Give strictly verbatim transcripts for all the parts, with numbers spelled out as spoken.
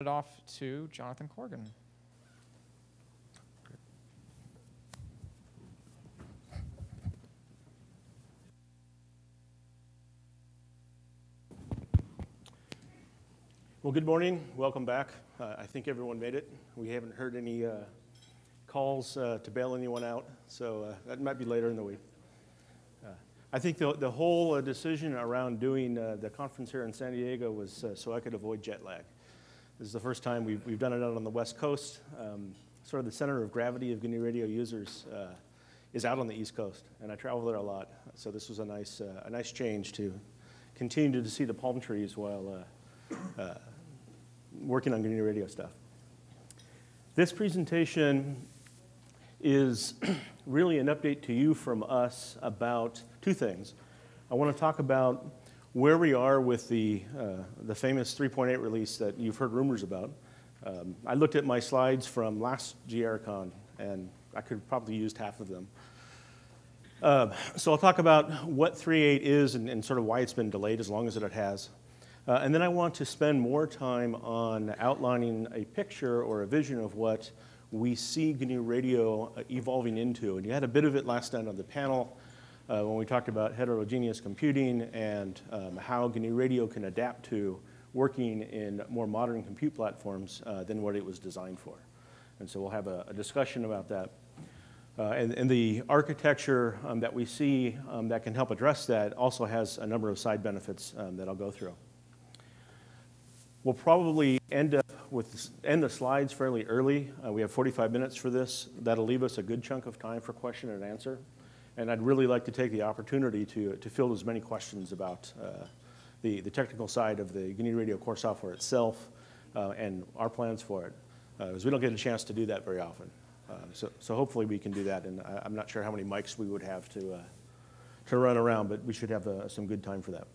it off to Jonathan Corgan. Well, good morning. Welcome back. Uh, I think everyone made it. We haven't heard any uh, calls uh, to bail anyone out, so uh, that might be later in the week. Uh, I think the, the whole uh, decision around doing uh, the conference here in San Diego was uh, so I could avoid jet lag. This is the first time we've, we've done it out on the West Coast. Um, sort of the center of gravity of G N U Radio users uh, is out on the East Coast, and I travel there a lot. So this was a nice, uh, a nice change to continue to see the palm trees while uh, uh, working on G N U Radio stuff. This presentation is really an update to you from us about two things. I want to talk about where we are with the, uh, the famous three point eight release that you've heard rumors about. Um, I looked at my slides from last GRCon, and I could probably used half of them. Uh, so I'll talk about what three point eight is and, and sort of why it's been delayed as long as it has. Uh, and then I want to spend more time on outlining a picture or a vision of what we see G N U Radio evolving into. And you had a bit of it last night on the panel. Uh, when we talked about heterogeneous computing and um, how G N U Radio can adapt to working in more modern compute platforms uh, than what it was designed for. And so we'll have a, a discussion about that. Uh, and, and the architecture um, that we see um, that can help address that also has a number of side benefits um, that I'll go through. We'll probably end up with end the slides fairly early. Uh, we have forty-five minutes for this. That'll leave us a good chunk of time for question and answer. And I'd really like to take the opportunity to, to field as many questions about uh, the, the technical side of the G N U Radio core software itself uh, and our plans for it, because uh, we don't get a chance to do that very often. Uh, so, so hopefully we can do that. And I, I'm not sure how many mics we would have to, uh, to run around, but we should have uh, some good time for that.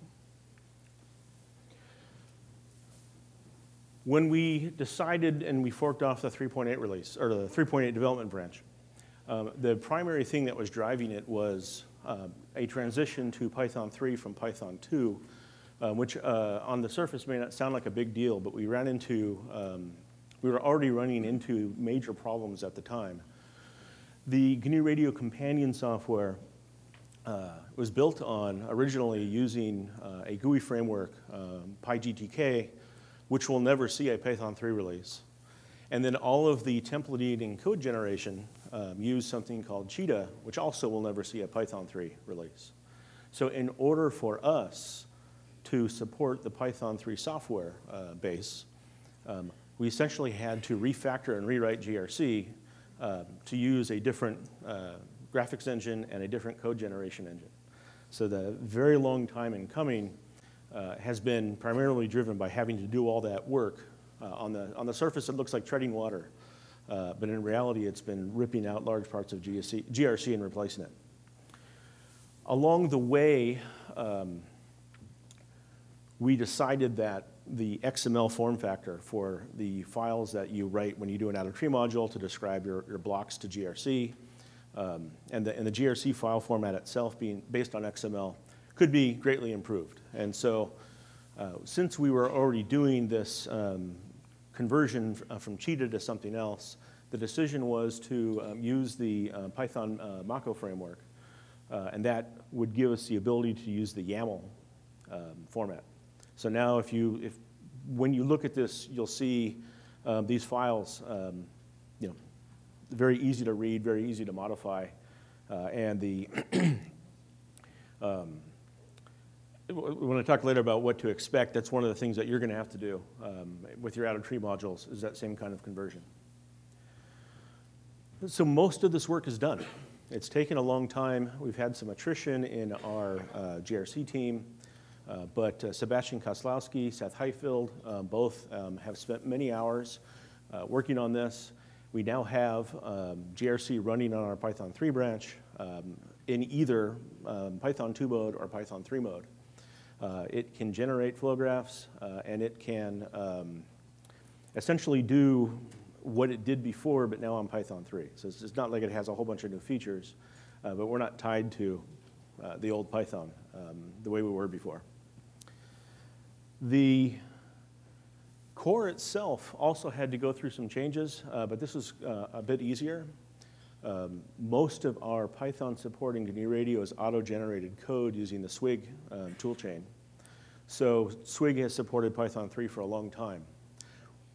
When we decided and we forked off the three point eight release, or the three point eight development branch, Um, the primary thing that was driving it was uh, a transition to Python three from Python two, uh, which uh, on the surface may not sound like a big deal, but we ran into, um, we were already running into major problems at the time. The G N U Radio companion software uh, was built on originally using uh, a G U I framework, um, PyGTK, which will never see a Python three release. And then all of the templating and code generation um, use something called Cheetah, which also will never see a Python three release. So in order for us to support the Python three software uh, base, um, we essentially had to refactor and rewrite G R C uh, to use a different uh, graphics engine and a different code generation engine. So the very long time in coming uh, has been primarily driven by having to do all that work. Uh, on, the, on the surface, it looks like treading water, uh, but in reality, it's been ripping out large parts of G R C, G R C and replacing it. Along the way, um, we decided that the X M L form factor for the files that you write when you do an out-of-tree module to describe your, your blocks to G R C, um, and, the, and the G R C file format itself being based on X M L could be greatly improved. And so, uh, since we were already doing this um, conversion from Cheetah to something else, the decision was to um, use the uh, Python uh, Mako framework, uh, and that would give us the ability to use the YAML um, format. So now if you, if, when you look at this, you'll see uh, these files, um, you know, very easy to read, very easy to modify, uh, and the um, when I talk later about what to expect, that's one of the things that you're going to have to do um, with your out-of-tree modules is that same kind of conversion. So most of this work is done. It's taken a long time. We've had some attrition in our uh, G R C team, uh, but uh, Sebastian Koslowski, Seth Heifeld, uh, both um, have spent many hours uh, working on this. We now have um, G R C running on our Python three branch um, in either um, Python two mode or Python three mode. Uh, it can generate flow graphs, uh, and it can um, essentially do what it did before, but now on Python three. So it's, it's not like it has a whole bunch of new features, uh, but we're not tied to uh, the old Python um, the way we were before. The Core itself also had to go through some changes, uh, but this was uh, a bit easier. Um, most of our Python supporting G N U Radio is auto-generated code using the SWIG uh, toolchain. So SWIG has supported Python three for a long time.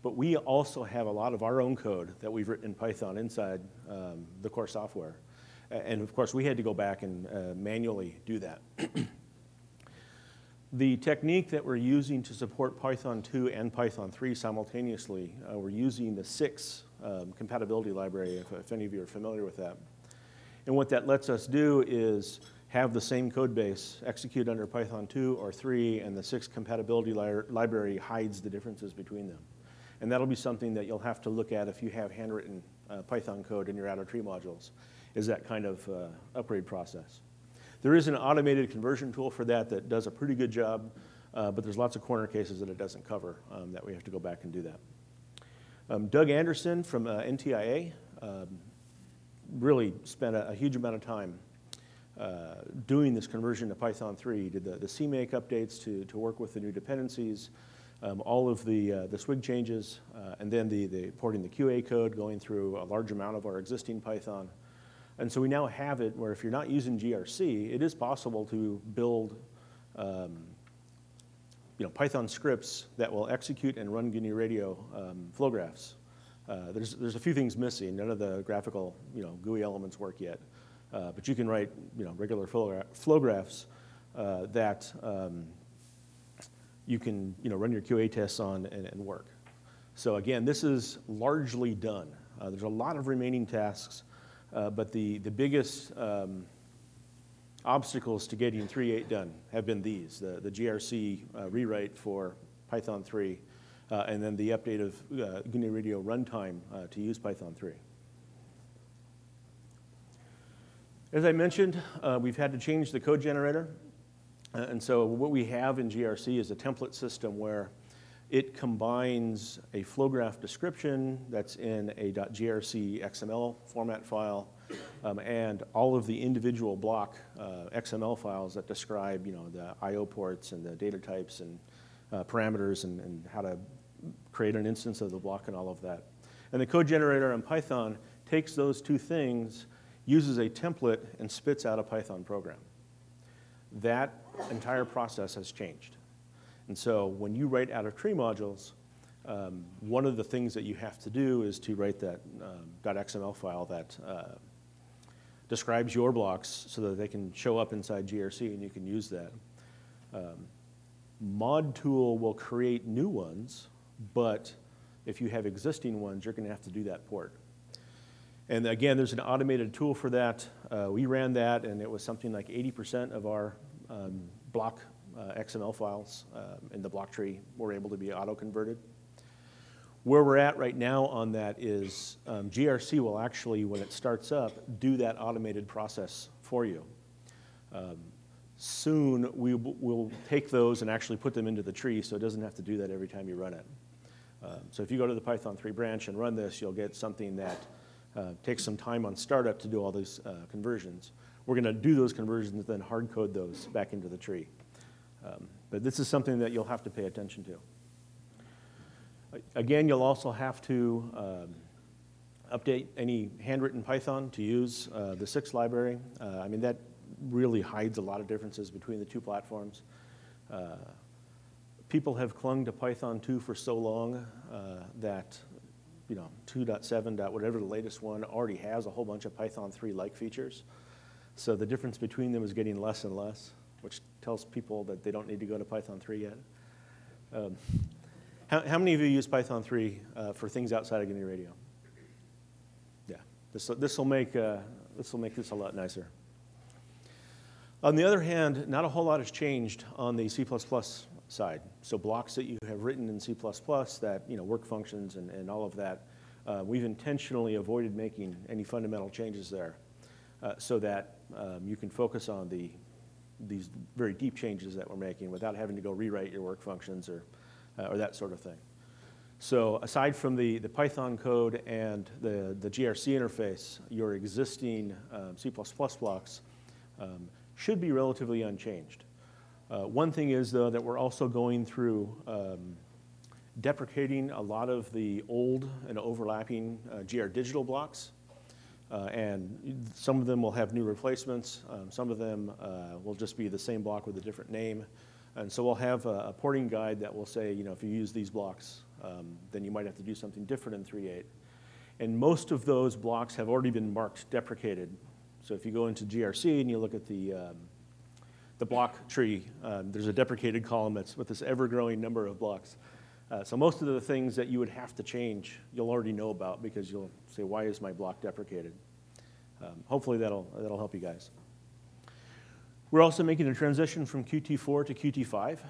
But we also have a lot of our own code that we've written in Python inside um, the core software. And of course, we had to go back and uh, manually do that. The technique that we're using to support Python two and Python three simultaneously, uh, we're using the six um, compatibility library, if, if any of you are familiar with that. And what that lets us do is have the same code base execute under Python two or three, and the six compatibility li- library hides the differences between them. And that'll be something that you'll have to look at if you have handwritten uh, Python code in your outer tree modules, is that kind of uh, upgrade process. There is an automated conversion tool for that that does a pretty good job, uh, but there's lots of corner cases that it doesn't cover um, that we have to go back and do that. Um, Doug Anderson from uh, N T I A um, really spent a, a huge amount of time uh, doing this conversion to Python three. He did the, the CMake updates to, to work with the new dependencies, um, all of the, uh, the SWIG changes, uh, and then the, the porting the Q A code, going through a large amount of our existing Python. And so we now have it where if you're not using G R C, it is possible to build um, you know, Python scripts that will execute and run G N U Radio um, flow graphs. Uh, there's, there's a few things missing. None of the graphical you know, G U I elements work yet. Uh, but you can write you know, regular flow, flow graphs uh, that um, you can you know, run your Q A tests on and, and work. So again, this is largely done. Uh, there's a lot of remaining tasks. Uh, but the, the biggest um, obstacles to getting three point eight done have been these, the, the G R C uh, rewrite for Python three, uh, and then the update of uh, G N U Radio runtime uh, to use Python three. As I mentioned, uh, we've had to change the code generator. Uh, and so what we have in G R C is a template system where it combines a flow graph description that's in a .grc X M L format file um, and all of the individual block uh, X M L files that describe you know, the I O ports and the data types and uh, parameters and, and how to create an instance of the block and all of that. And the code generator in Python takes those two things, uses a template, and spits out a Python program. That entire process has changed. And so when you write out of tree modules, um, one of the things that you have to do is to write that um, .xml file that uh, describes your blocks so that they can show up inside G R C and you can use that. Um, ModTool will create new ones, but if you have existing ones, you're gonna have to do that port. And again, there's an automated tool for that. Uh, we ran that and it was something like eighty percent of our um, block Uh, X M L files um, in the block tree were able to be auto-converted. Where we're at right now on that is um, G R C will actually, when it starts up, do that automated process for you. Um, soon, we will take those and actually put them into the tree so it doesn't have to do that every time you run it. Um, so if you go to the Python three branch and run this, you'll get something that uh, takes some time on startup to do all these uh, conversions. We're gonna do those conversions and then hard code those back into the tree. Um, but this is something that you'll have to pay attention to. Again, you'll also have to um, update any handwritten Python to use uh, the six library. Uh, I mean, that really hides a lot of differences between the two platforms. Uh, people have clung to Python two for so long uh, that you know, two point seven, whatever the latest one, already has a whole bunch of Python three-like features. So the difference between them is getting less and less, which tells people that they don't need to go to Python three yet. Um, how, how many of you use Python three uh, for things outside of G N U Radio? Yeah, this this will make uh, this will make this a lot nicer. On the other hand, not a whole lot has changed on the C plus plus side. So blocks that you have written in C plus plus that you know work functions and, and all of that, uh, we've intentionally avoided making any fundamental changes there, uh, so that um, you can focus on the these very deep changes that we're making without having to go rewrite your work functions or, uh, or that sort of thing. So aside from the, the Python code and the, the G R C interface, your existing um, C plus plus blocks um, should be relatively unchanged. Uh, one thing is, though, that we're also going through um, deprecating a lot of the old and overlapping uh, G R digital blocks. Uh, and some of them will have new replacements. Um, some of them uh, will just be the same block with a different name. And so we'll have a, a porting guide that will say, you know, if you use these blocks, um, then you might have to do something different in three point eight. And most of those blocks have already been marked deprecated. So if you go into G R C and you look at the, um, the block tree, um, there's a deprecated column that's with this ever-growing number of blocks. Uh, so most of the things that you would have to change, you'll already know about because you'll say, why is my block deprecated? Um, hopefully that'll, that'll help you guys. We're also making a transition from Q T four to Q T five.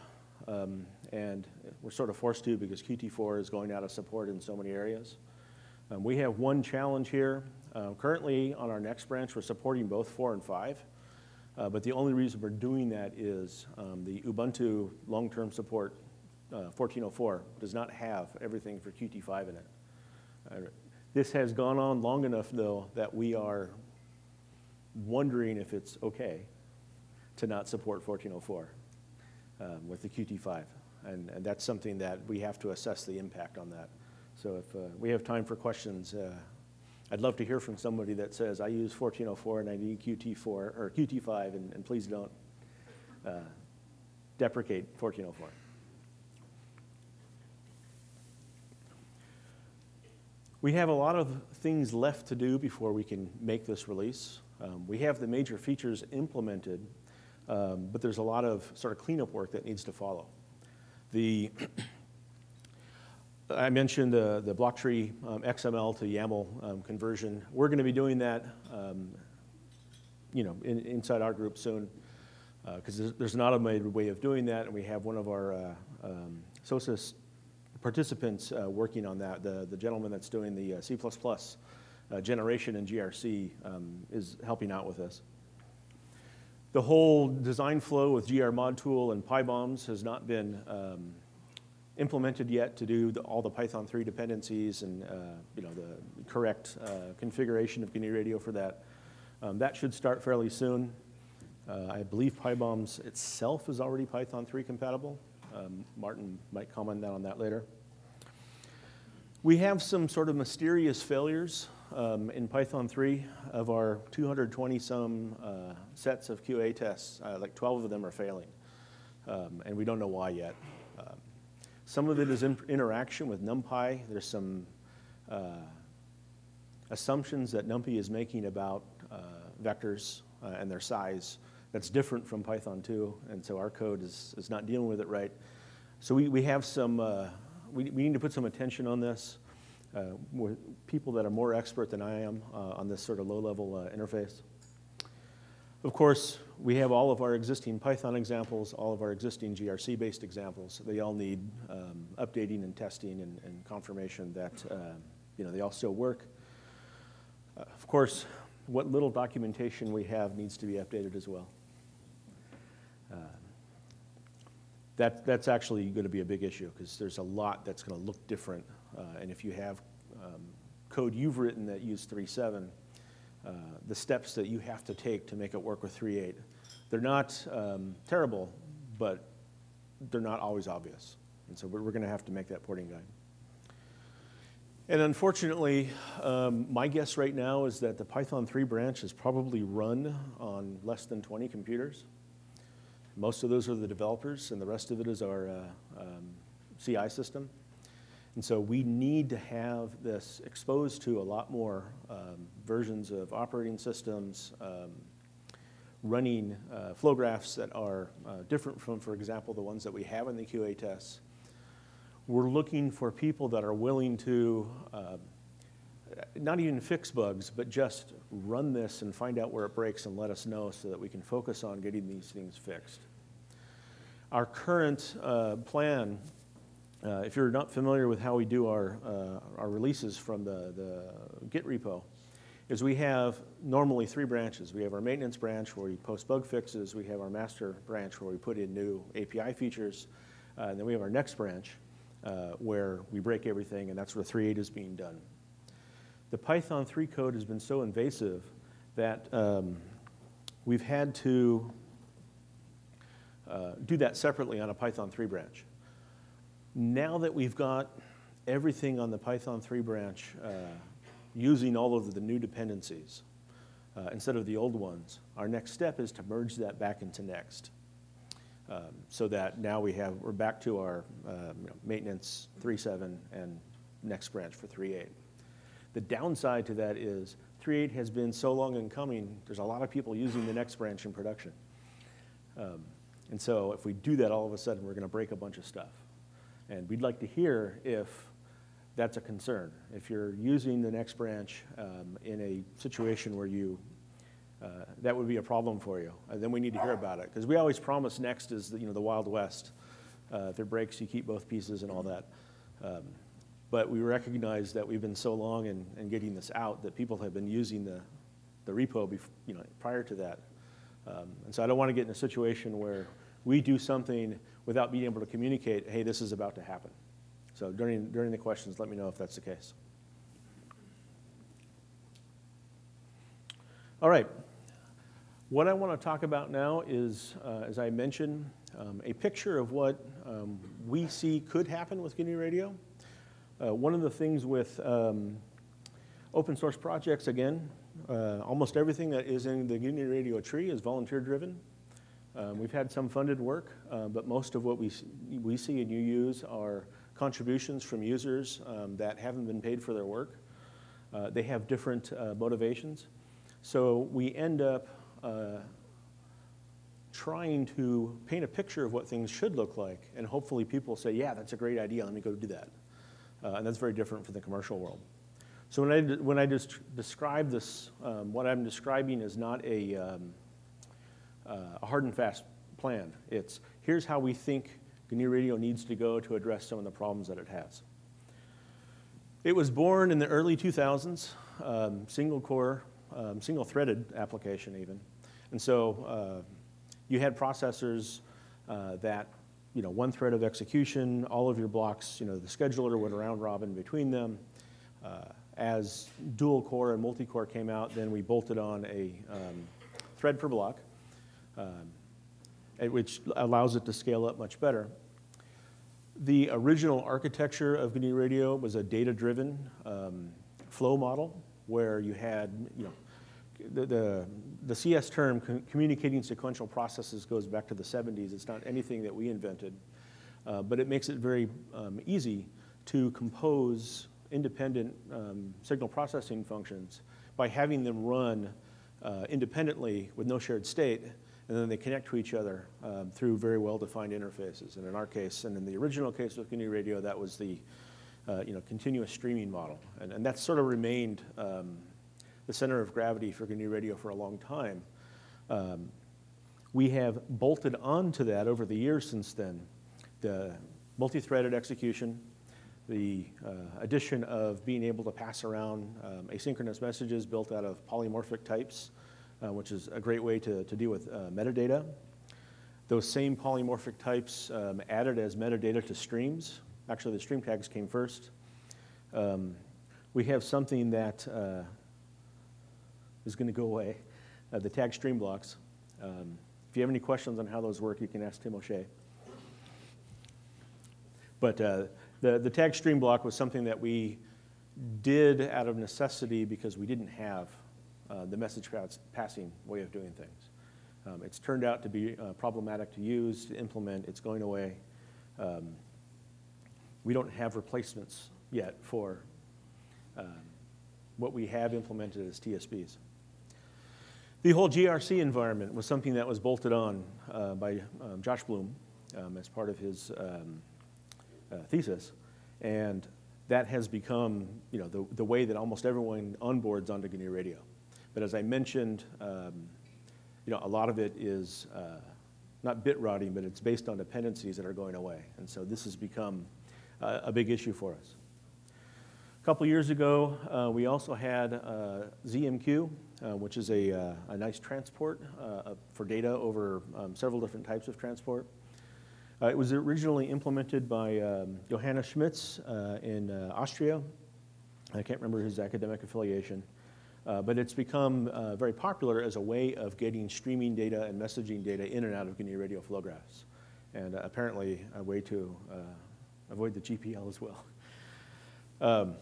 Um, and we're sort of forced to because Q T four is going out of support in so many areas. Um, we have one challenge here. Uh, currently on our next branch, we're supporting both four and five. Uh, but the only reason we're doing that is um, the Ubuntu long-term support Uh, fourteen oh four does not have everything for Q T five in it. Uh, this has gone on long enough, though, that we are wondering if it's okay to not support fourteen oh four um, with the Q T five. And, and that's something that we have to assess the impact on that. So if uh, we have time for questions, uh, I'd love to hear from somebody that says, I use fourteen oh four and I need Q T four or Q T five, and, and please don't uh, deprecate fourteen oh four. We have a lot of things left to do before we can make this release. Um, we have the major features implemented, um, but there's a lot of sort of cleanup work that needs to follow. The I mentioned the, the block tree um, X M L to YAML um, conversion. We're going to be doing that um, you know, in, inside our group soon, because uh, there's, there's an automated way of doing that, and we have one of our uh, um, S O S I S participants uh, working on that. The, the gentleman that's doing the uh, C plus plus uh, generation in G R C um, is helping out with this. The whole design flow with G R ModTool and PyBombs has not been um, implemented yet to do the, all the Python three dependencies and uh, you know, the correct uh, configuration of G N U Radio for that. Um, that should start fairly soon. Uh, I believe PyBombs itself is already Python three compatible. Um, Martin might comment on that later. We have some sort of mysterious failures um, in Python three of our two hundred twenty some uh, sets of Q A tests. Uh, like twelve of them are failing, um, and we don't know why yet. Uh, some of it is in interaction with NumPy. There's some uh, assumptions that NumPy is making about uh, vectors uh, and their size. That's different from Python two, and so our code is, is not dealing with it right. So we, we have some, uh, we, we need to put some attention on this. Uh, we're people that are more expert than I am uh, on this sort of low-level uh, interface. Of course, we have all of our existing Python examples, all of our existing G R C-based examples. They all need um, updating and testing and, and confirmation that uh, you know, they all still work. Uh, of course, what little documentation we have needs to be updated as well. Uh, that, that's actually going to be a big issue because there's a lot that's going to look different. Uh, and if you have um, code you've written that used three point seven, uh, the steps that you have to take to make it work with three point eight, they're not um, terrible, but they're not always obvious. And so we're, we're going to have to make that porting guide. And unfortunately, um, my guess right now is that the Python three branch is probably run on less than twenty computers. Most of those are the developers, and the rest of it is our uh, um, C I system. And so we need to have this exposed to a lot more um, versions of operating systems, um, running uh, flow graphs that are uh, different from, for example, the ones that we have in the Q A tests. We're looking for people that are willing to uh, not even fix bugs, but just run this and find out where it breaks and let us know so that we can focus on getting these things fixed. Our current uh, plan, uh, if you're not familiar with how we do our, uh, our releases from the, the Git repo, is we have normally three branches. We have our maintenance branch where we post bug fixes. We have our master branch where we put in new A P I features. Uh, and then we have our next branch uh, where we break everything, and that's where three point eight is being done. The Python three code has been so invasive that um, we've had to uh, do that separately on a Python three branch. now that we've got everything on the Python three branch uh, using all of the new dependencies uh, instead of the old ones, our next step is to merge that back into Next. Um, so that now we have, we're back to our uh, you know, maintenance three point seven and next branch for three point eight. The downside to that is three point eight has been so long in coming, there's a lot of people using the next branch in production. Um, and so if we do that, all of a sudden, we're going to break a bunch of stuff. And we'd like to hear if that's a concern. If you're using the next branch um, in a situation where you Uh, that would be a problem for you. And then we need to hear about it, because we always promise Next is the, you know, the Wild West. Uh, if it breaks, you keep both pieces and all that. Um, but we recognize that we've been so long in, in getting this out that people have been using the, the repo before, you know, prior to that. Um, and so I don't want to get in a situation where we do something without being able to communicate, hey, this is about to happen. So during, during the questions, let me know if that's the case. All right. What I want to talk about now is, uh, as I mentioned, um, a picture of what um, we see could happen with G N U Radio. Uh, one of the things with um, open source projects, again, uh, almost everything that is in the G N U Radio tree is volunteer driven. Um, we've had some funded work, uh, but most of what we, we see and you use are contributions from users um, that haven't been paid for their work. Uh, they have different uh, motivations. So we end up Uh, trying to paint a picture of what things should look like, and hopefully people say, yeah, that's a great idea, let me go do that. Uh, and that's very different from the commercial world. So when I, when I just describe this, um, what I'm describing is not a, um, uh, a hard and fast plan. It's here's how we think G N U Radio needs to go to address some of the problems that it has. It was born in the early two thousands, um, single core, Um, single-threaded application even. And so uh, you had processors uh, that, you know, one thread of execution, all of your blocks, you know, the scheduler went around robin between them. Uh, as dual core and multi-core came out, then we bolted on a um, thread per block, um, which allows it to scale up much better. The original architecture of G N U Radio was a data-driven um, flow model, where you had, you know, the, the, the C S term, com communicating sequential processes, goes back to the seventies. It's not anything that we invented, uh, but it makes it very um, easy to compose independent um, signal processing functions by having them run uh, independently with no shared state, and then they connect to each other um, through very well-defined interfaces. And in our case, and in the original case with G N U Radio, that was the Uh, you know, continuous streaming model. And, and that's sort of remained um, the center of gravity for G N U Radio for a long time. Um, we have bolted onto that over the years since then, the multi-threaded execution, the uh, addition of being able to pass around um, asynchronous messages built out of polymorphic types, uh, which is a great way to, to deal with uh, metadata. Those same polymorphic types um, added as metadata to streams. Actually, the stream tags came first. Um, we have something that uh, is going to go away, uh, the tag stream blocks. Um, if you have any questions on how those work, you can ask Tim O'Shea. But uh, the, the tag stream block was something that we did out of necessity because we didn't have uh, the message passing way of doing things. Um, it's turned out to be uh, problematic to use, to implement. It's going away. Um, We don't have replacements yet for uh, what we have implemented as T S Ps. The whole G R C environment was something that was bolted on uh, by um, Josh Bloom um, as part of his um, uh, thesis. And that has become, you know, the, the way that almost everyone onboards onto G N U Radio. But as I mentioned, um, you know, a lot of it is uh, not bit routing, but it's based on dependencies that are going away. And so this has become Uh, a big issue for us. A couple years ago, uh, we also had uh, Z M Q, uh, which is a, uh, a nice transport uh, for data over um, several different types of transport. Uh, it was originally implemented by um, Johannes Schmitz uh, in uh, Austria. I can't remember his academic affiliation, uh, but it's become uh, very popular as a way of getting streaming data and messaging data in and out of G N U Radio flow graphs, and uh, apparently a way to uh, avoid the G P L as well. Um,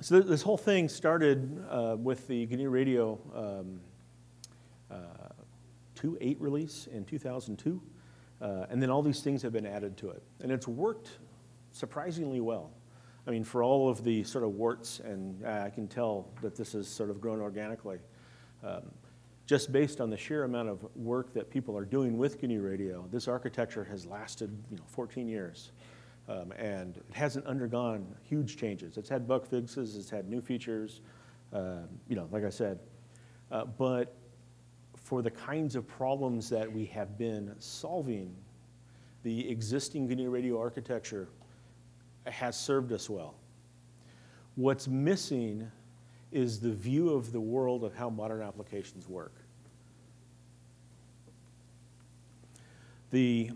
so th this whole thing started uh, with the G N U Radio um, uh, two point eight release in two thousand two, uh, and then all these things have been added to it. And it's worked surprisingly well. I mean, for all of the sort of warts, and uh, I can tell that this has sort of grown organically, um, just based on the sheer amount of work that people are doing with G N U Radio, this architecture has lasted, you know, fourteen years. Um, and it hasn't undergone huge changes. It's had bug fixes, it's had new features, uh, you know, like I said. Uh, but for the kinds of problems that we have been solving, the existing G N U Radio architecture has served us well. What's missing is the view of the world of how modern applications work. The,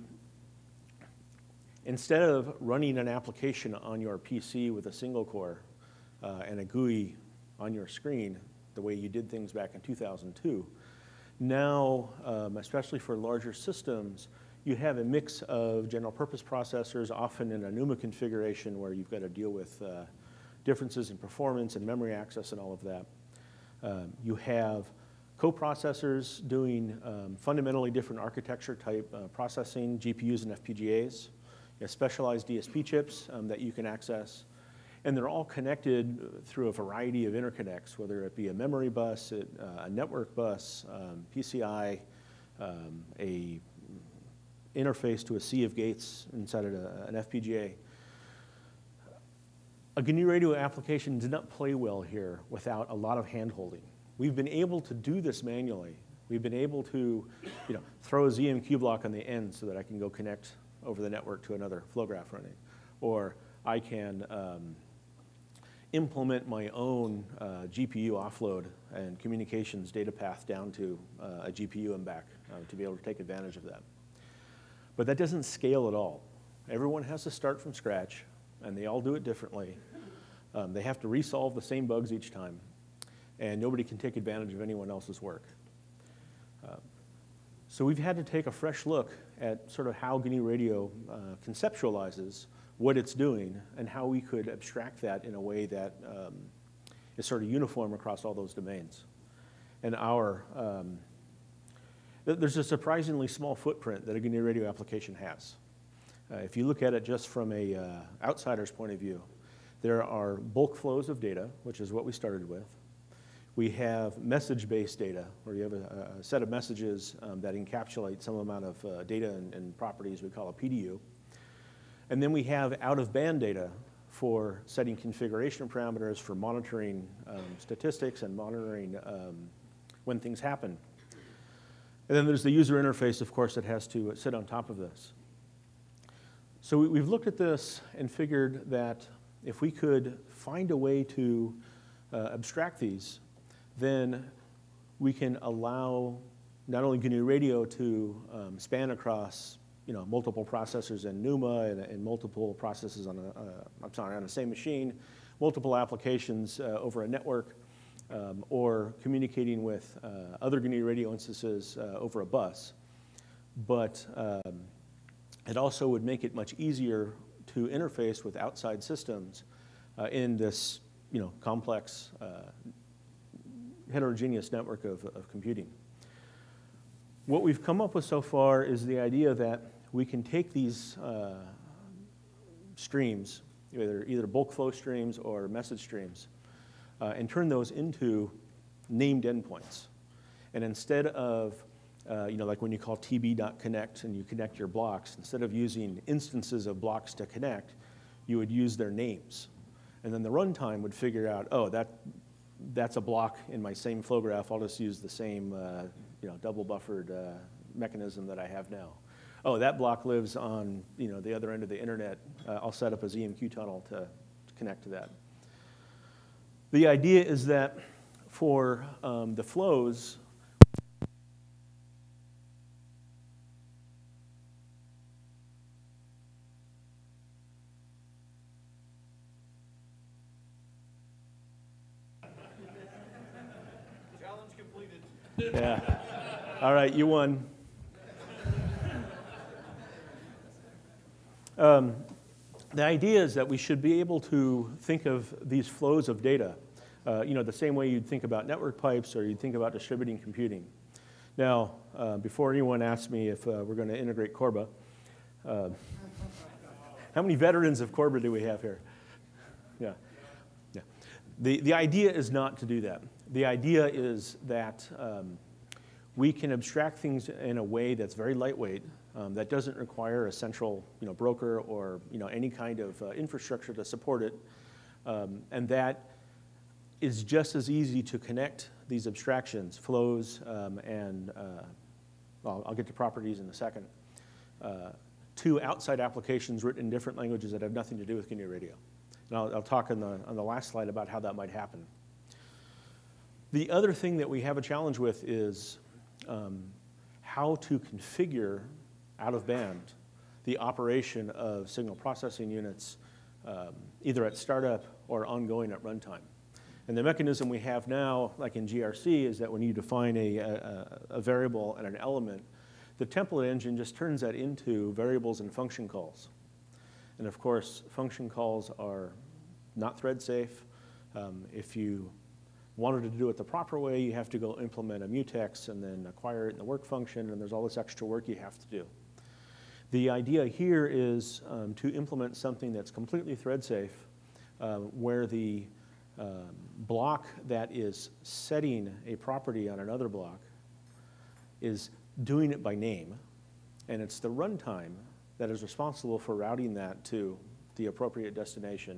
instead of running an application on your P C with a single core uh, and a G U I on your screen, the way you did things back in two thousand two, now, um, especially for larger systems, you have a mix of general purpose processors, often in a NUMA configuration where you've got to deal with uh, differences in performance and memory access and all of that. Um, you have coprocessors doing um, fundamentally different architecture type uh, processing, G P Us and F P G As. You have specialized D S P chips um, that you can access. And they're all connected through a variety of interconnects, whether it be a memory bus, it, uh, a network bus, um, P C I, um, a interface to a sea of gates inside of a, an F P G A. A G N U Radio application did not play well here without a lot of hand-holding. We've been able to do this manually. We've been able to, you know, throw a Z M Q block on the end so that I can go connect over the network to another flow graph running. Or I can um, implement my own uh, G P U offload and communications data path down to uh, a G P U and back uh, to be able to take advantage of that. But that doesn't scale at all. Everyone has to start from scratch, and they all do it differently. Um, they have to resolve the same bugs each time, and nobody can take advantage of anyone else's work. Uh, so we've had to take a fresh look at sort of how G N U Radio uh, conceptualizes what it's doing and how we could abstract that in a way that um, is sort of uniform across all those domains. And our, um, th there's a surprisingly small footprint that a G N U Radio application has. Uh, if you look at it just from an uh, outsider's point of view, there are bulk flows of data, which is what we started with. We have message-based data, where you have a, a set of messages um, that encapsulate some amount of uh, data and, and properties we call a P D U. And then we have out-of-band data for setting configuration parameters for monitoring um, statistics and monitoring um, when things happen. And then there's the user interface, of course, that has to sit on top of this. So we've looked at this and figured that if we could find a way to uh, abstract these, then we can allow not only G N U Radio to um, span across, you know, multiple processors in NUMA and, and multiple processes on a, uh, I'm sorry, on the same machine, multiple applications uh, over a network, um, or communicating with uh, other G N U Radio instances uh, over a bus, but. Um, It also would make it much easier to interface with outside systems uh, in this, you know, complex, uh, heterogeneous network of, of computing. What we've come up with so far is the idea that we can take these uh, streams, either, either bulk flow streams or message streams, uh, and turn those into named endpoints. And instead of Uh, you know, like when you call tb.connect and you connect your blocks, instead of using instances of blocks to connect, you would use their names. And then the runtime would figure out, oh, that, that's a block in my same flow graph. I'll just use the same uh, you know, double buffered uh, mechanism that I have now. Oh, that block lives on, you know, the other end of the internet. Uh, I'll set up a Z M Q tunnel to, to connect to that. The idea is that for um, the flows, yeah. All right, you won. Um, the idea is that we should be able to think of these flows of data, uh, you know, the same way you'd think about network pipes or you'd think about distributing computing. Now, uh, before anyone asks me if uh, we're going to integrate CORBA, uh, how many veterans of CORBA do we have here? Yeah. Yeah. The, the idea is not to do that. The idea is that um, we can abstract things in a way that's very lightweight, um, that doesn't require a central you know, broker or you know, any kind of uh, infrastructure to support it, um, and that is just as easy to connect these abstractions, flows, um, and uh, well, I'll get to properties in a second, uh, to outside applications written in different languages that have nothing to do with G N U Radio. And I'll, I'll talk on the, on the last slide about how that might happen. The other thing that we have a challenge with is um, how to configure out of band the operation of signal processing units, um, either at startup or ongoing at runtime. And the mechanism we have now, like in G R C, is that when you define a, a, a variable and an element, the template engine just turns that into variables and function calls. And of course, function calls are not thread safe. Um, if you wanted to do it the proper way, you have to go implement a mutex and then acquire it in the work function, and there's all this extra work you have to do. The idea here is um, to implement something that's completely thread safe, uh, where the Uh, block that is setting a property on another block is doing it by name, and it's the runtime that is responsible for routing that to the appropriate destination,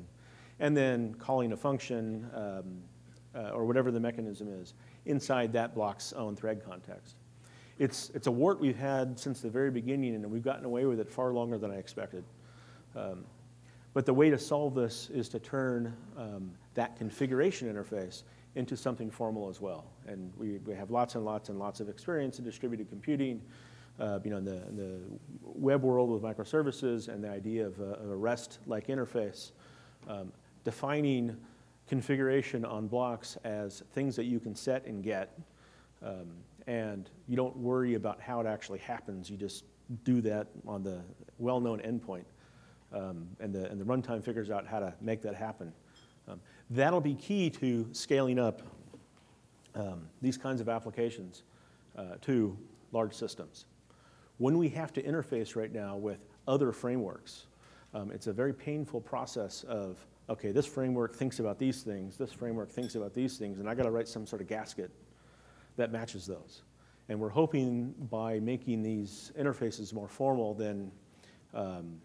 and then calling a function um, uh, or whatever the mechanism is inside that block's own thread context. It's, it's a wart we've had since the very beginning, and we've gotten away with it far longer than I expected. Um, But the way to solve this is to turn um, that configuration interface into something formal as well. And we, we have lots and lots and lots of experience in distributed computing, uh, you know, in the, in the web world with microservices and the idea of a, of a REST-like interface, um, defining configuration on blocks as things that you can set and get. Um, and you don't worry about how it actually happens. You just do that on the well-known endpoint. Um, and, the, and the runtime figures out how to make that happen. Um, that'll be key to scaling up um, these kinds of applications uh, to large systems. When we have to interface right now with other frameworks, um, it's a very painful process of, okay, this framework thinks about these things, this framework thinks about these things, and I gotta write some sort of gasket that matches those. And we're hoping by making these interfaces more formal than um,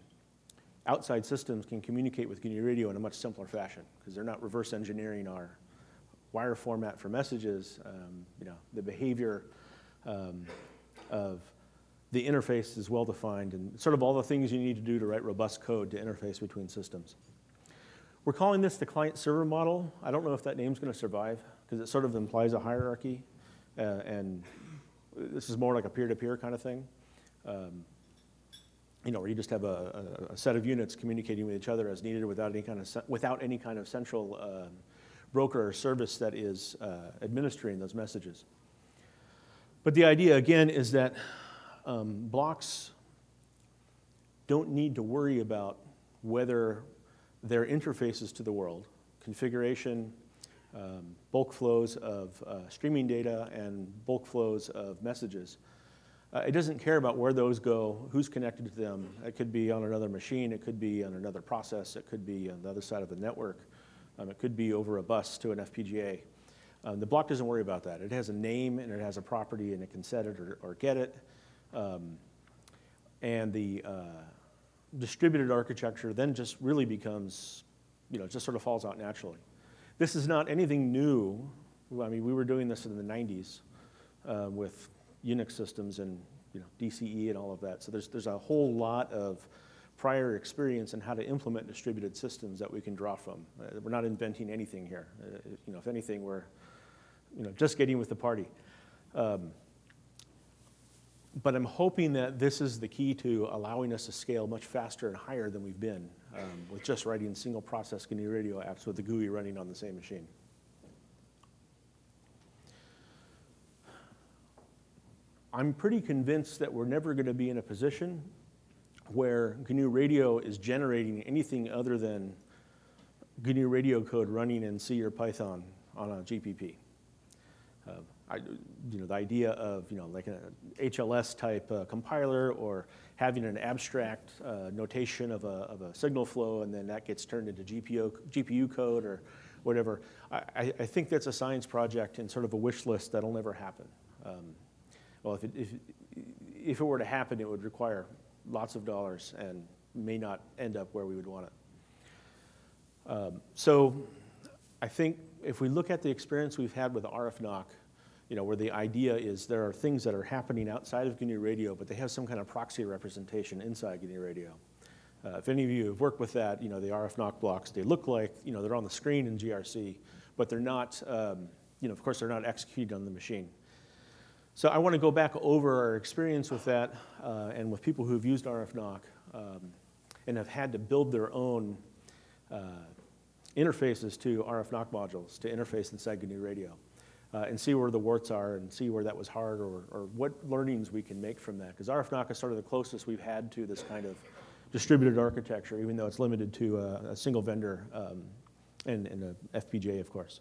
outside systems can communicate with G N U Radio in a much simpler fashion, because they're not reverse engineering our wire format for messages. Um, you know, the behavior um, of the interface is well defined, and sort of all the things you need to do to write robust code to interface between systems. We're calling this the client-server model. I don't know if that name's going to survive, because it sort of implies a hierarchy, uh, and this is more like a peer-to-peer kind of thing. Um, You know, where you just have a, a, a set of units communicating with each other as needed, without any kind of without any kind of central uh, broker or service that is uh, administering those messages. But the idea again is that um, blocks don't need to worry about whether their interfaces to the world, configuration, um, bulk flows of uh, streaming data, and bulk flows of messages. Uh, it doesn't care about where those go, who's connected to them. It could be on another machine. It could be on another process. It could be on the other side of the network. Um, it could be over a bus to an F P G A. Um, the block doesn't worry about that. It has a name, and it has a property, and it can set it or, or get it. Um, and the uh, distributed architecture then just really becomes, you know, just sort of falls out naturally. This is not anything new. I mean, we were doing this in the nineties uh, with Unix systems and you know, D C E and all of that. So there's, there's a whole lot of prior experience in how to implement distributed systems that we can draw from. Uh, we're not inventing anything here. Uh, you know, if anything, we're you know, just getting with the party. Um, but I'm hoping that this is the key to allowing us to scale much faster and higher than we've been um, with just writing single process G N U Radio apps with the G U I running on the same machine. I'm pretty convinced that we're never going to be in a position where G N U Radio is generating anything other than G N U Radio code running in C or Python on a G P P. Uh, I, you know, the idea of, you know, like an H L S type uh, compiler, or having an abstract uh, notation of a, of a signal flow, and then that gets turned into G P U code or whatever. I, I think that's a science project and sort of a wish list that'll never happen. Um, well, if it, if, if it were to happen, it would require lots of dollars and may not end up where we would want it. Um, so I think if we look at the experience we've had with R F N O C, you know, where the idea is there are things that are happening outside of G N U Radio, but they have some kind of proxy representation inside G N U Radio. Uh, if any of you have worked with that, you know, the R F N O C blocks, they look like, you know, they're on the screen in G R C, but they're not, um, you know, of course, they're not executed on the machine. So I want to go back over our experience with that uh, and with people who've used R F N O C um, and have had to build their own uh, interfaces to R F N O C modules to interface inside G N U Radio, uh, and see where the warts are and see where that was hard, or, or what learnings we can make from that. Because R F N O C is sort of the closest we've had to this kind of distributed architecture, even though it's limited to a, a single vendor um, and, and an F P G A, of course.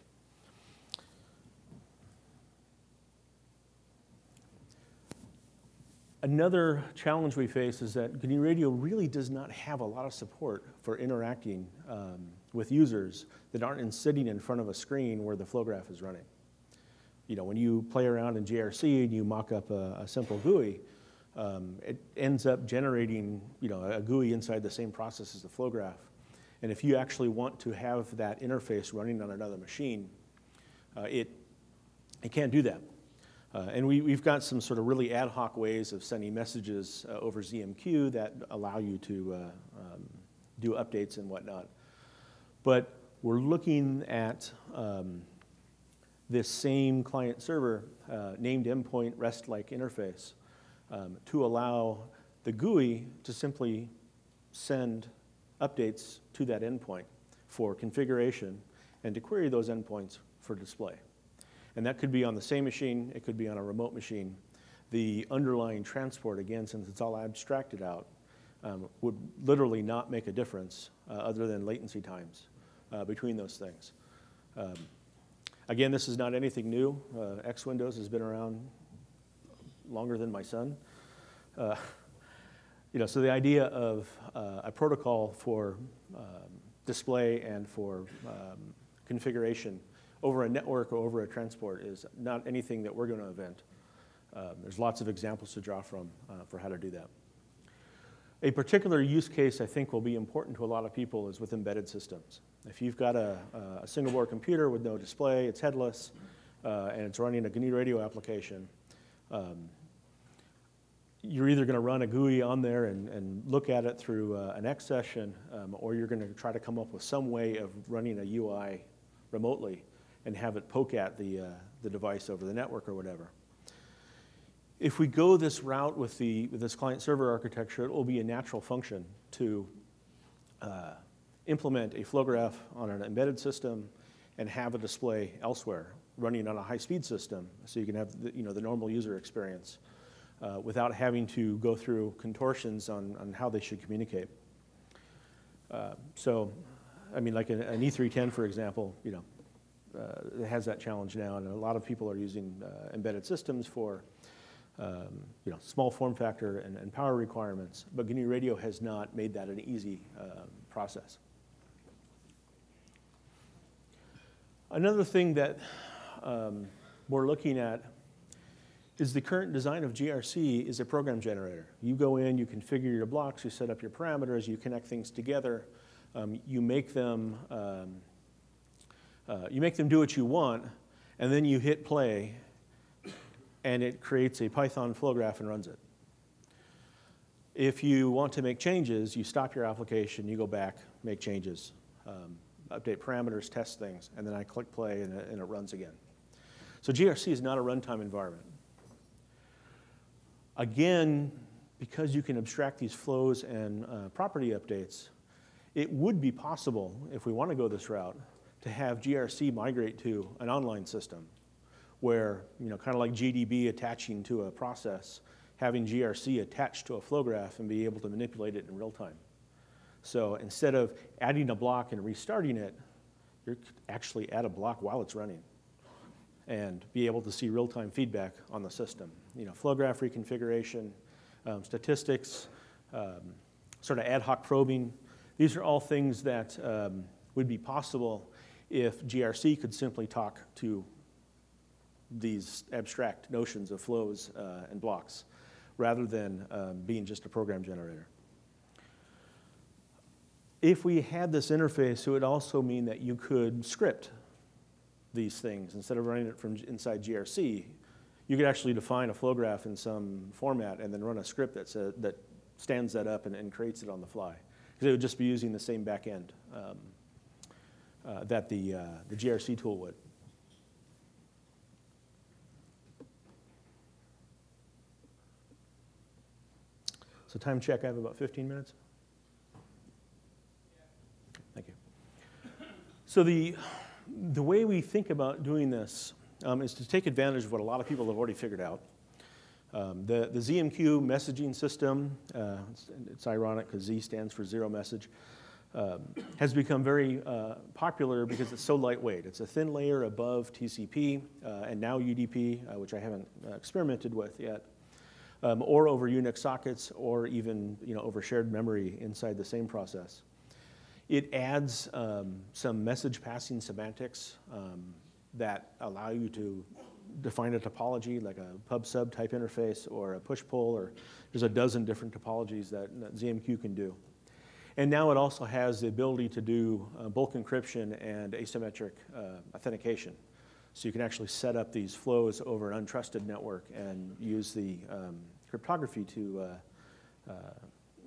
Another challenge we face is that G N U Radio really does not have a lot of support for interacting um, with users that aren't in sitting in front of a screen where the flow graph is running. You know, when you play around in G R C and you mock up a, a simple G U I, um, it ends up generating, you know, a G U I inside the same process as the flow graph. And if you actually want to have that interface running on another machine, uh, it, it can't do that. Uh, and we, we've got some sort of really ad hoc ways of sending messages uh, over Z M Q that allow you to uh, um, do updates and whatnot. But we're looking at um, this same client server uh, named endpoint REST-like interface um, to allow the G U I to simply send updates to that endpoint for configuration and to query those endpoints for display. And that could be on the same machine, it could be on a remote machine. The underlying transport, again, since it's all abstracted out, um, would literally not make a difference uh, other than latency times uh, between those things. Um, again, this is not anything new. Uh, X Windows has been around longer than my son. Uh, you know, so the idea of uh, a protocol for um, display and for um, configuration over a network or over a transport is not anything that we're going to invent. Um, there's lots of examples to draw from uh, for how to do that. A particular use case I think will be important to a lot of people is with embedded systems. If you've got a, a single board computer with no display, it's headless, uh, and it's running a G N U Radio application, um, you're either going to run a G U I on there and, and look at it through uh, an X session, um, or you're going to try to come up with some way of running a U I remotely and have it poke at the, uh, the device over the network or whatever. If we go this route with, the, with this client-server architecture, it will be a natural function to uh, implement a flow graph on an embedded system and have a display elsewhere running on a high-speed system, so you can have the, you know, the normal user experience uh, without having to go through contortions on, on how they should communicate. Uh, so, I mean, like an, an E three ten, for example, you know, Uh, it has that challenge now, and a lot of people are using uh, embedded systems for um, you know, small form factor and, and power requirements, but G N U Radio has not made that an easy uh, process. Another thing that um, we're looking at is the current design of G R C is a program generator. You go in, you configure your blocks, you set up your parameters, you connect things together, um, you make them um, Uh, you make them do what you want, and then you hit play, and it creates a Python flow graph and runs it. If you want to make changes, you stop your application, you go back, make changes, um, update parameters, test things, and then I click play, and it, and it runs again. So G R C is not a runtime environment. Again, because you can abstract these flows and uh, property updates, it would be possible, if we want to go this route, to have G R C migrate to an online system where, you know, kind of like G D B attaching to a process, having G R C attached to a flow graph and be able to manipulate it in real time. So instead of adding a block and restarting it, you're actually at a block while it's running and be able to see real-time feedback on the system. You know, flow graph reconfiguration, um, statistics, um, sort of ad hoc probing. These are all things that um, would be possible if G R C could simply talk to these abstract notions of flows uh, and blocks rather than um, being just a program generator. If we had this interface, it would also mean that you could script these things. Instead of running it from inside G R C, you could actually define a flow graph in some format and then run a script that's a, that stands that up and, and creates it on the fly. Because it would just be using the same back end um, uh, that the, uh, the G R C tool would. So time check, I have about fifteen minutes. Thank you. So the, the way we think about doing this um, is to take advantage of what a lot of people have already figured out. Um, the, the Z M Q messaging system, uh, it's, it's ironic because Z stands for zero message, um, has become very uh, popular because it's so lightweight. It's a thin layer above T C P uh, and now U D P, uh, which I haven't uh, experimented with yet. Um, or over Unix sockets, or even you know, over shared memory inside the same process. It adds um, some message passing semantics um, that allow you to define a topology, like a pub-sub type interface, or a push-pull, or there's a dozen different topologies that, that Z M Q can do. And now it also has the ability to do uh, bulk encryption and asymmetric uh, authentication. So you can actually set up these flows over an untrusted network and use the um, cryptography to uh, uh,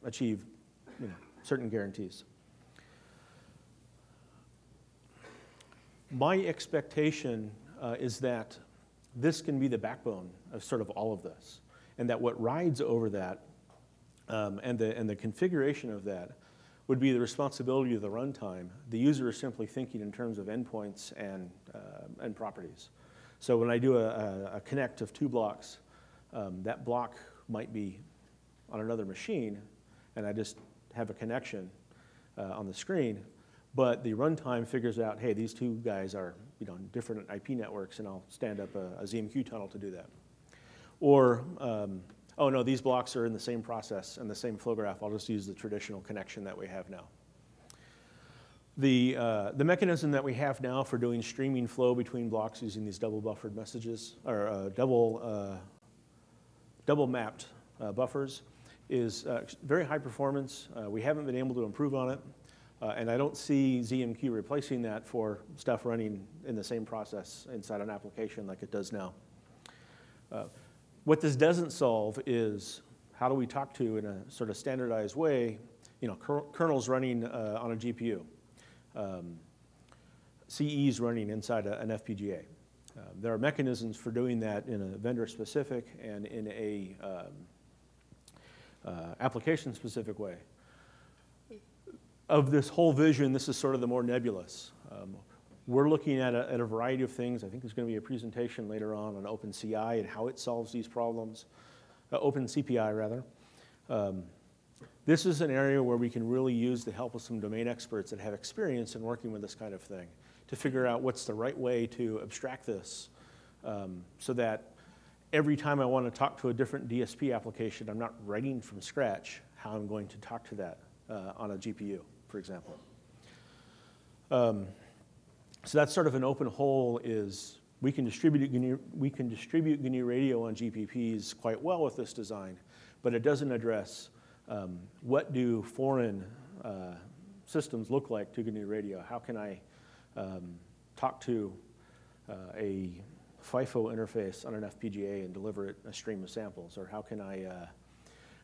achieve you know, certain guarantees. My expectation uh, is that this can be the backbone of sort of all of this, and that what rides over that um, and, the, and the configuration of that would be the responsibility of the runtime. The user is simply thinking in terms of endpoints and, uh, and properties. So when I do a, a connect of two blocks, um, that block might be on another machine, and I just have a connection uh, on the screen. But the runtime figures out, hey, these two guys are you know, different I P networks, and I'll stand up a, a Z M Q tunnel to do that. Or, um, oh no, these blocks are in the same process and the same flow graph. I'll just use the traditional connection that we have now. The, uh, the mechanism that we have now for doing streaming flow between blocks using these double buffered messages, or uh, double, uh, double mapped uh, buffers, is uh, very high performance. Uh, we haven't been able to improve on it. Uh, and I don't see Z M Q replacing that for stuff running in the same process inside an application like it does now. Uh, What this doesn't solve is how do we talk to, in a sort of standardized way, you know, kernels running uh, on a G P U, um, C Es running inside a, an F P G A. Uh, there are mechanisms for doing that in a vendor-specific and in a um, uh, application-specific way. Of this whole vision, this is sort of the more nebulous. Um, We're looking at a, at a variety of things. I think there's going to be a presentation later on on OpenCI and how it solves these problems, uh, OpenCPI rather. Um, this is an area where we can really use the help of some domain experts that have experience in working with this kind of thing to figure out what's the right way to abstract this um, so that every time I want to talk to a different D S P application, I'm not writing from scratch how I'm going to talk to that uh, on a G P U, for example. Um, So that's sort of an open hole is we can distribute G N U, we can distribute G N U Radio on G P Ps quite well with this design, but it doesn't address um, what do foreign uh, systems look like to G N U Radio. How can I um, talk to uh, a FIFO interface on an F P G A and deliver it a stream of samples, or how can I uh,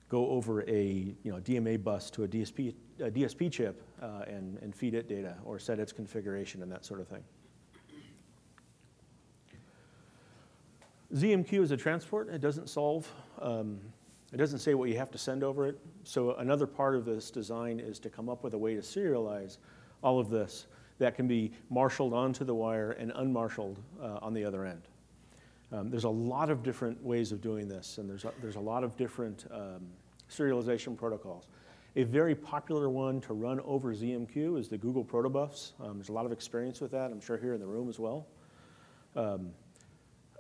go over a you know, D M A bus to a D S P, a D S P chip uh, and, and feed it data or set its configuration and that sort of thing. Z M Q is a transport. It doesn't solve, um, it doesn't say what you have to send over it. So another part of this design is to come up with a way to serialize all of this that can be marshaled onto the wire and unmarshaled uh, on the other end. Um, there's a lot of different ways of doing this, and there's a, there's a lot of different um, serialization protocols. A very popular one to run over Z M Q is the Google protobufs. Um, there's a lot of experience with that, I'm sure, here in the room as well. Um,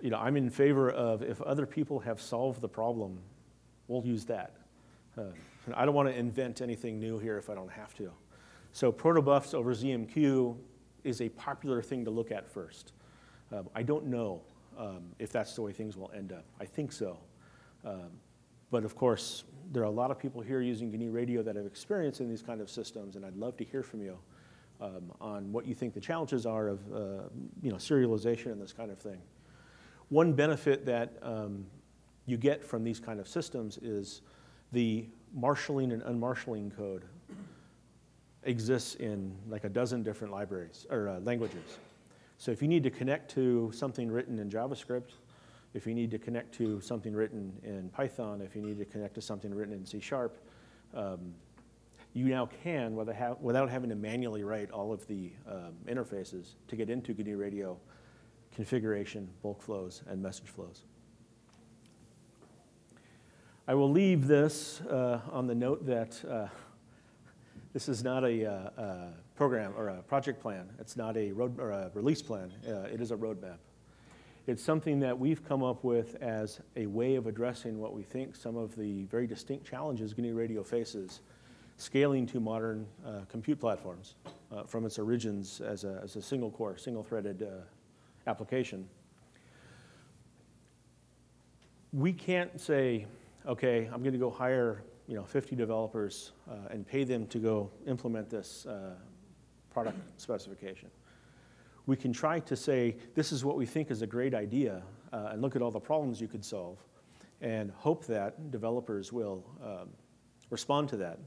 you know, I'm in favor of, if other people have solved the problem, we'll use that. Uh, I don't want to invent anything new here if I don't have to. So protobufs over Z M Q is a popular thing to look at first. Um, I don't know um, if that's the way things will end up. I think so. Um, but of course, there are a lot of people here using G N U Radio that have experience in these kind of systems, and I'd love to hear from you um, on what you think the challenges are of uh, you know, serialization and this kind of thing. One benefit that um, you get from these kind of systems is the marshalling and unmarshalling code exists in like a dozen different libraries or uh, languages. So if you need to connect to something written in JavaScript, if you need to connect to something written in Python, if you need to connect to something written in C Sharp, um, you now can without, ha without having to manually write all of the um, interfaces to get into G N U Radio configuration, bulk flows, and message flows. I will leave this uh, on the note that uh, this is not a, uh, a program or a project plan. It's not a road or a release plan. Uh, it is a roadmap. It's something that we've come up with as a way of addressing what we think some of the very distinct challenges G N U Radio faces, scaling to modern uh, compute platforms uh, from its origins as a, as a single core, single threaded uh, application. We can't say, okay, I'm going to go hire, you know, fifty developers uh, and pay them to go implement this uh, product specification. We can try to say, this is what we think is a great idea, uh, and look at all the problems you could solve, and hope that developers will um, respond to that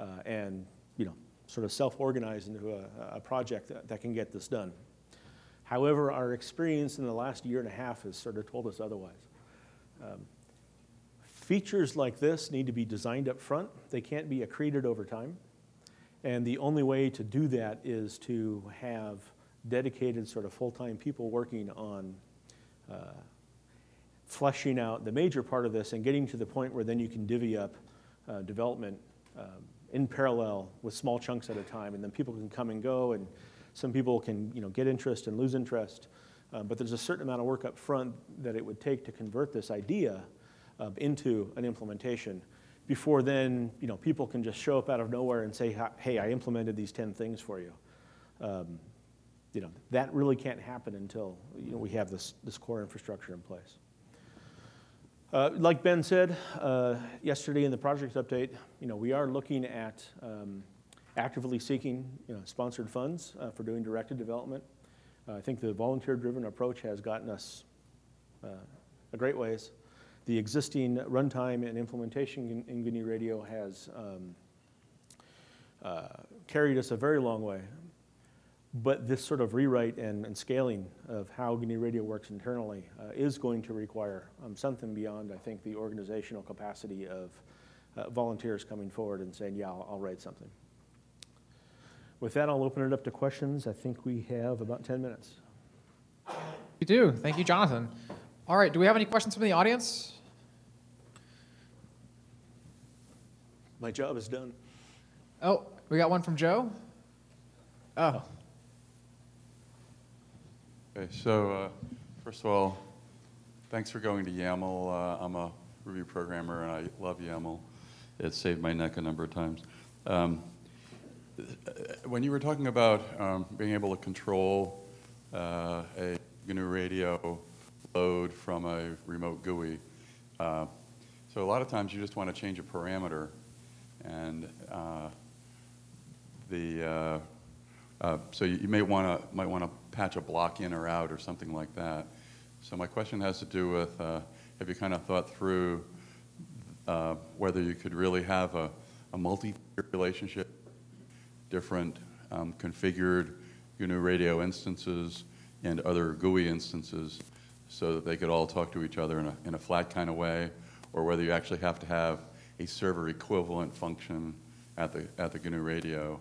uh, and, you know, sort of self-organize into a, a project that, that can get this done. However, our experience in the last year and a half has sort of told us otherwise. Um, Features like this need to be designed up front. They can't be accreted over time. And the only way to do that is to have dedicated sort of full-time people working on uh, fleshing out the major part of this and getting to the point where then you can divvy up uh, development um, in parallel with small chunks at a time. And then people can come and go, and some people can, you know, get interest and lose interest. Uh, but there's a certain amount of work up front that it would take to convert this idea into an implementation before then, you know, people can just show up out of nowhere and say, hey, I implemented these ten things for you. Um, you know, that really can't happen until, you know, we have this, this core infrastructure in place. Uh, like Ben said uh, yesterday in the project update, you know, we are looking at um, actively seeking, you know, sponsored funds uh, for doing directed development. Uh, I think the volunteer-driven approach has gotten us uh, a great ways. The existing runtime and implementation in G N U Radio has um, uh, carried us a very long way. But this sort of rewrite and, and scaling of how G N U Radio works internally uh, is going to require um, something beyond, I think, the organizational capacity of uh, volunteers coming forward and saying, yeah, I'll, I'll write something. With that, I'll open it up to questions. I think we have about ten minutes. We do. Thank you, Jonathan. All right, do we have any questions from the audience? My job is done. Oh, we got one from Joe. Oh. Okay, so uh, first of all, thanks for going to YAML. Uh, I'm a Ruby programmer, and I love YAML. It saved my neck a number of times. Um, when you were talking about um, being able to control uh, a G N U Radio load from a remote G U I. Uh, so a lot of times you just want to change a parameter, and uh, the uh, uh, so you, you may want to might want to patch a block in or out or something like that. So my question has to do with uh, have you kind of thought through uh, whether you could really have a, a multi-tier relationship, different um, configured G N U Radio instances and other G U I instances, so that they could all talk to each other in a, in a flat kind of way, or whether you actually have to have a server equivalent function at the, at the G N U Radio.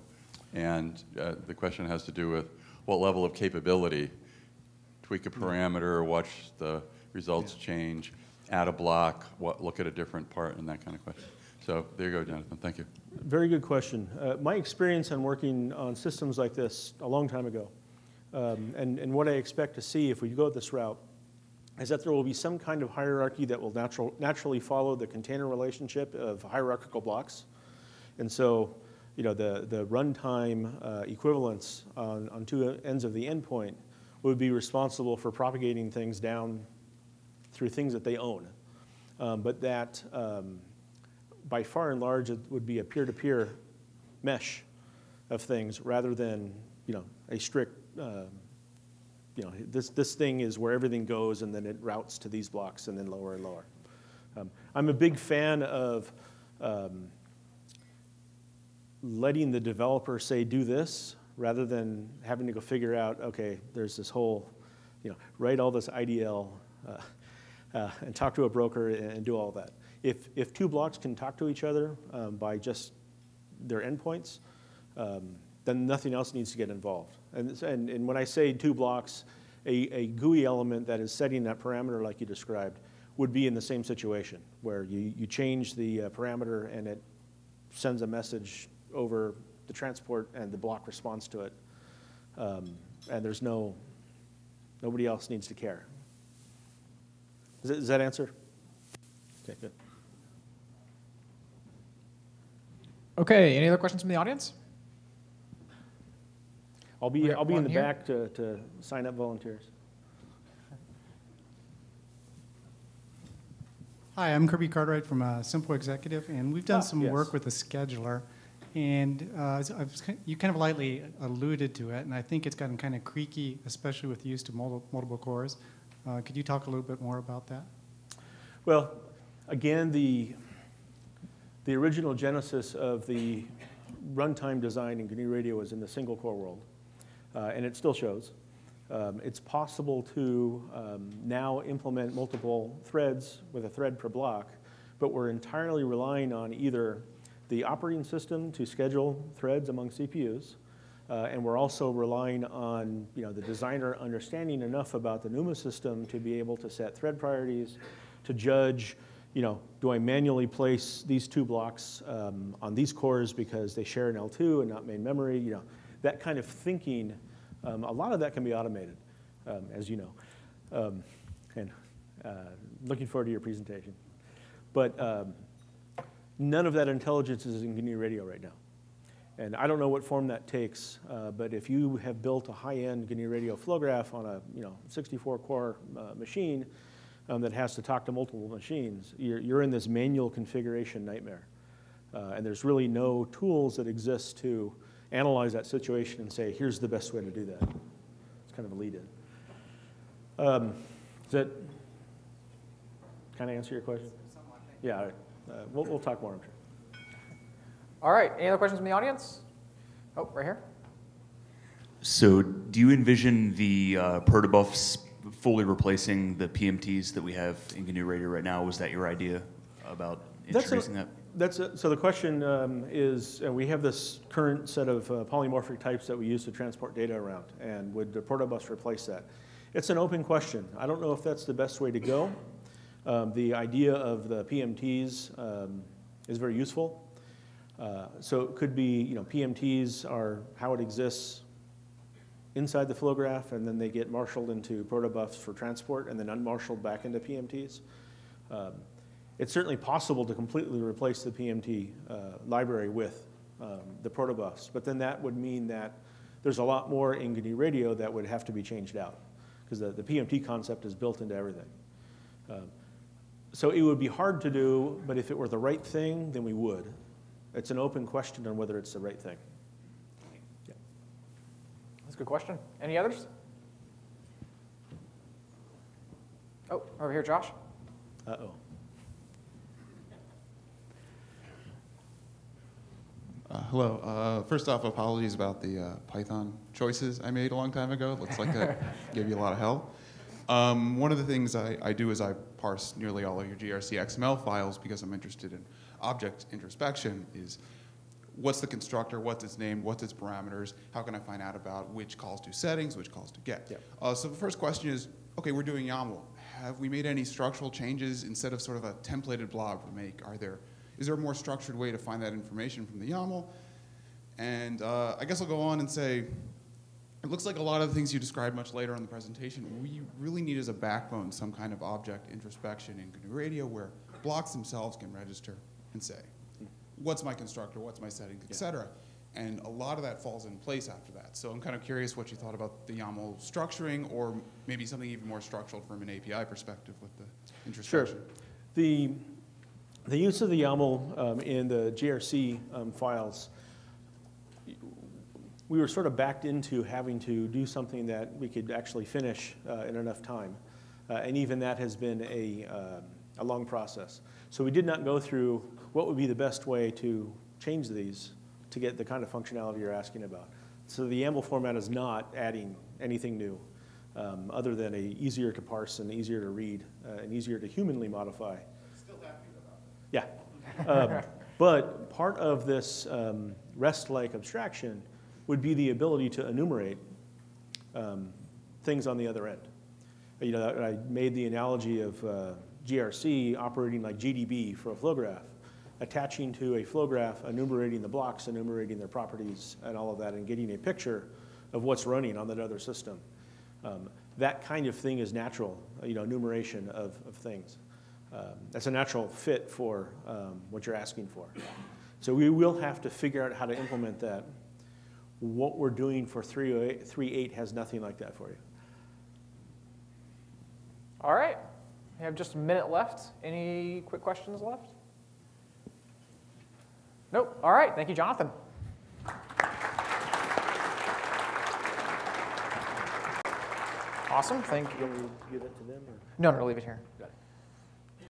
And uh, the question has to do with what level of capability. Tweak a parameter, watch the results yeah. change, add a block, what, look at a different part, and that kind of question. So there you go, Jonathan. Thank you. Very good question. Uh, my experience on working on systems like this a long time ago, um, and, and what I expect to see if we go this route, is that there will be some kind of hierarchy that will natural, naturally follow the container relationship of hierarchical blocks. And so you know, the, the runtime uh, equivalence on, on two ends of the endpoint would be responsible for propagating things down through things that they own. Um, but that, um, by far and large, it would be a peer-to-peer mesh of things rather than you know, a strict, uh, you know, this, this thing is where everything goes and then it routes to these blocks and then lower and lower. Um, I'm a big fan of um, letting the developer say, do this, rather than having to go figure out, okay, there's this whole, you know, write all this I D L uh, uh, and talk to a broker and, and do all that. If, if two blocks can talk to each other um, by just their endpoints, um, then nothing else needs to get involved. And, and, and when I say two blocks, a, a G U I element that is setting that parameter like you described would be in the same situation, where you, you change the uh, parameter and it sends a message over the transport and the block responds to it. Um, and there's no, nobody else needs to care. Does that, does that answer? Okay, good. Okay, any other questions from the audience? I'll be, I'll be in the here. back to, to sign up volunteers. Hi, I'm Kirby Cartwright from uh, Simple Executive, and we've done ah, some yes. work with a scheduler. And uh, I've, you kind of lightly alluded to it, and I think it's gotten kind of creaky, especially with use to multiple, multiple cores. Uh, could you talk a little bit more about that? Well, again, the, the original genesis of the runtime design in G N U Radio was in the single core world, uh, and it still shows. Um, it's possible to um, now implement multiple threads with a thread per block, but we're entirely relying on either the operating system to schedule threads among C P Us, uh, and we're also relying on you know, the designer understanding enough about the NUMA system to be able to set thread priorities, to judge, you know, do I manually place these two blocks um, on these cores because they share an L two and not main memory, you know, that kind of thinking. Um, a lot of that can be automated, um, as you know, um, and uh, looking forward to your presentation. But um, none of that intelligence is in G N U Radio right now. And I don't know what form that takes, uh, but if you have built a high-end G N U Radio flow graph on a you know, sixty-four core uh, machine um, that has to talk to multiple machines, you're, you're in this manual configuration nightmare. Uh, and there's really no tools that exist to analyze that situation and say, here's the best way to do that. It's kind of a lead-in. Um, does that kind of answer your question? Yeah, all right. Uh, we'll, we'll talk more, I'm sure. All right, any other questions from the audience? Oh, right here. So do you envision the uh, protobufs fully replacing the P M Ts that we have in G N U Radio right now? Was that your idea about introducing that's a, that? That's a, so the question um, is, uh, we have this current set of uh, polymorphic types that we use to transport data around, and would the protobus replace that? It's an open question. I don't know if that's the best way to go. Um, the idea of the P M Ts um, is very useful. Uh, so it could be, you know, P M Ts are how it exists inside the flow graph, and then they get marshaled into protobufs for transport, and then unmarshaled back into P M Ts. Um, it's certainly possible to completely replace the P M T uh, library with um, the protobufs, but then that would mean that there's a lot more in G N U Radio that would have to be changed out, because the, the P M T concept is built into everything. Um, So it would be hard to do, but if it were the right thing, then we would. It's an open question on whether it's the right thing. Yeah. That's a good question. Any others? Oh, over here, Josh. Uh-oh. Uh, hello. Uh, first off, apologies about the uh, Python choices I made a long time ago. Looks like I gave you a lot of hell. Um, one of the things I, I do is I parse nearly all of your G R C X M L files because I'm interested in object introspection. Is what's the constructor, what's its name, what's its parameters, how can I find out about which calls to settings, which calls to get. Yep. Uh, so the first question is, okay, we're doing YAML. have we made any structural changes instead of sort of a templated blob to make? Are there, is there a more structured way to find that information from the YAML? And uh, I guess I'll go on and say, it looks like a lot of the things you described much later in the presentation, we really need as a backbone some kind of object introspection in G N U Radio where blocks themselves can register and say, what's my constructor, what's my settings, et cetera. Yeah. And a lot of that falls in place after that. So I'm kind of curious what you thought about the YAML structuring, or maybe something even more structural from an A P I perspective with the introspection. Sure. The, the use of the YAML um, in the G R C um, files, we were sort of backed into having to do something that we could actually finish uh, in enough time. Uh, and even that has been a, uh, a long process. So we did not go through what would be the best way to change these to get the kind of functionality you're asking about. So the YAML format is not adding anything new um, other than a easier to parse and easier to read uh, and easier to humanly modify. Still happy about that. Yeah. Um, but part of this um, REST-like abstraction would be the ability to enumerate um, things on the other end. You know, I made the analogy of uh, G R C operating like G D B for a flow graph, attaching to a flow graph, enumerating the blocks, enumerating their properties, and all of that, and getting a picture of what's running on that other system. Um, that kind of thing is natural, you know, enumeration of, of things. Um, that's a natural fit for um, what you're asking for. So we will have to figure out how to implement that. What we're doing for three point eight has nothing like that for you. All right. We have just a minute left. Any quick questions left? Nope. All right. Thank you, Jonathan. Awesome. Thank you. Can we give it to them? Or? No, no, leave it here. Got it.